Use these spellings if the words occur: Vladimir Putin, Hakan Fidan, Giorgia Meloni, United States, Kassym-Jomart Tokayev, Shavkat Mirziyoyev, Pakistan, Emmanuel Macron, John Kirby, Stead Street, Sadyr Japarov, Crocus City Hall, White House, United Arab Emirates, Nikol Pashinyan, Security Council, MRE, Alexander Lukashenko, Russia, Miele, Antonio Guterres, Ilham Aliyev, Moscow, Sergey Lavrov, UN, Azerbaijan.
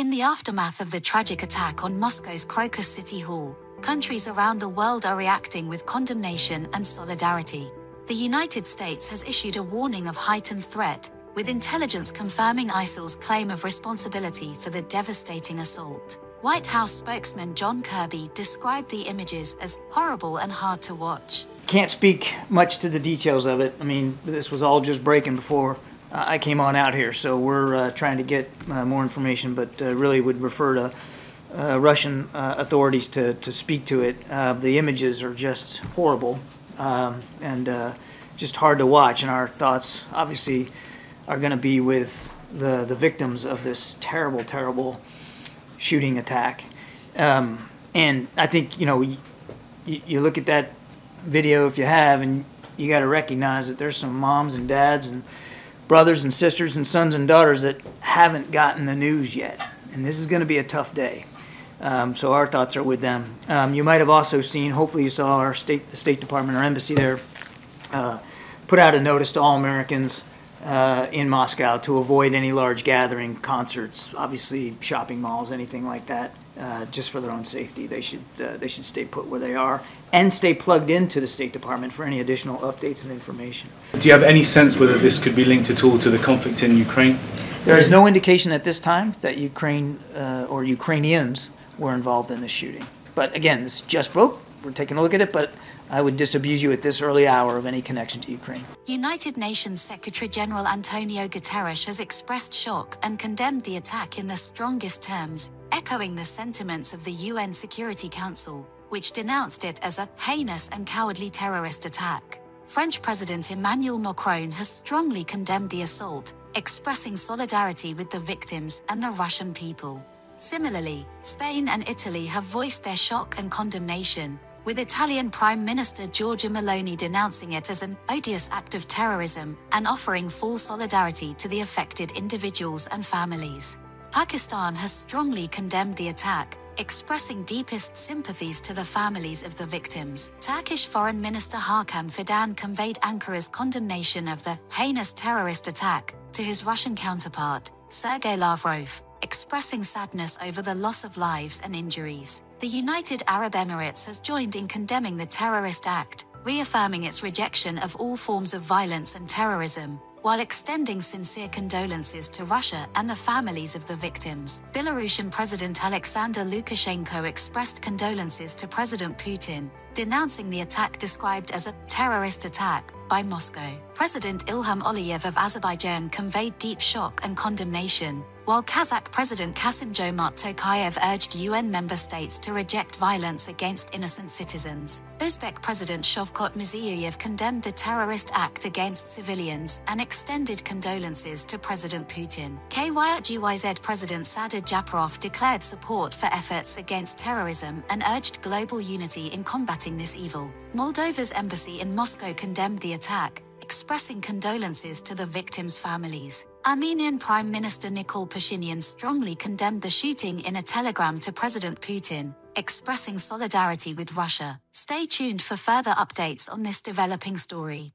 In the aftermath of the tragic attack on Moscow's Crocus City Hall, countries around the world are reacting with condemnation and solidarity. The United States has issued a warning of heightened threat, with intelligence confirming ISIL's claim of responsibility for the devastating assault. White House spokesman John Kirby described the images as horrible and hard to watch. Can't speak much to the details of it. I mean, this was all just breaking before I came on out here, so we're trying to get more information, but really would refer to Russian authorities to speak to it. The images are just horrible and just hard to watch, and our thoughts obviously are going to be with the victims of this terrible, terrible shooting attack. And I think, you know, you look at that video if you have, and you got to recognize that there's some moms and dads and brothers and sisters and sons and daughters that haven't gotten the news yet. And this is going to be a tough day. So our thoughts are with them. You might have also seen, hopefully you saw our the State Department, our embassy there, put out a notice to all Americans in Moscow to avoid any large gathering, concerts, obviously shopping malls, anything like that, just for their own safety. They should stay put where they are and stay plugged into the State Department for any additional updates and information. Do you have any sense whether this could be linked at all to the conflict in Ukraine? There is no indication at this time that Ukraine or Ukrainians were involved in this shooting. But again, this just broke. We're taking a look at it, but I would disabuse you at this early hour of any connection to Ukraine. United Nations Secretary General Antonio Guterres has expressed shock and condemned the attack in the strongest terms, echoing the sentiments of the UN Security Council, which denounced it as a heinous and cowardly terrorist attack. French President Emmanuel Macron has strongly condemned the assault, expressing solidarity with the victims and the Russian people. Similarly, Spain and Italy have voiced their shock and condemnation, with Italian Prime Minister Giorgia Meloni denouncing it as an odious act of terrorism and offering full solidarity to the affected individuals and families. Pakistan has strongly condemned the attack, expressing deepest sympathies to the families of the victims. Turkish Foreign Minister Hakan Fidan conveyed Ankara's condemnation of the heinous terrorist attack to his Russian counterpart, Sergey Lavrov, expressing sadness over the loss of lives and injuries. The United Arab Emirates has joined in condemning the terrorist act, reaffirming its rejection of all forms of violence and terrorism, while extending sincere condolences to Russia and the families of the victims. Belarusian President Alexander Lukashenko expressed condolences to President Putin, denouncing the attack described as a terrorist attack by Moscow. President Ilham Aliyev of Azerbaijan conveyed deep shock and condemnation, while Kazakh President Kassym-Jomart Tokayev urged UN member states to reject violence against innocent citizens. Uzbek President Shavkat Mirziyoyev condemned the terrorist act against civilians and extended condolences to President Putin. KYRGYZ President Sadyr Japarov declared support for efforts against terrorism and urged global unity in combating this evil. Moldova's embassy in Moscow condemned the attack, expressing condolences to the victims' families. Armenian Prime Minister Nikol Pashinyan strongly condemned the shooting in a telegram to President Putin, expressing solidarity with Russia. Stay tuned for further updates on this developing story.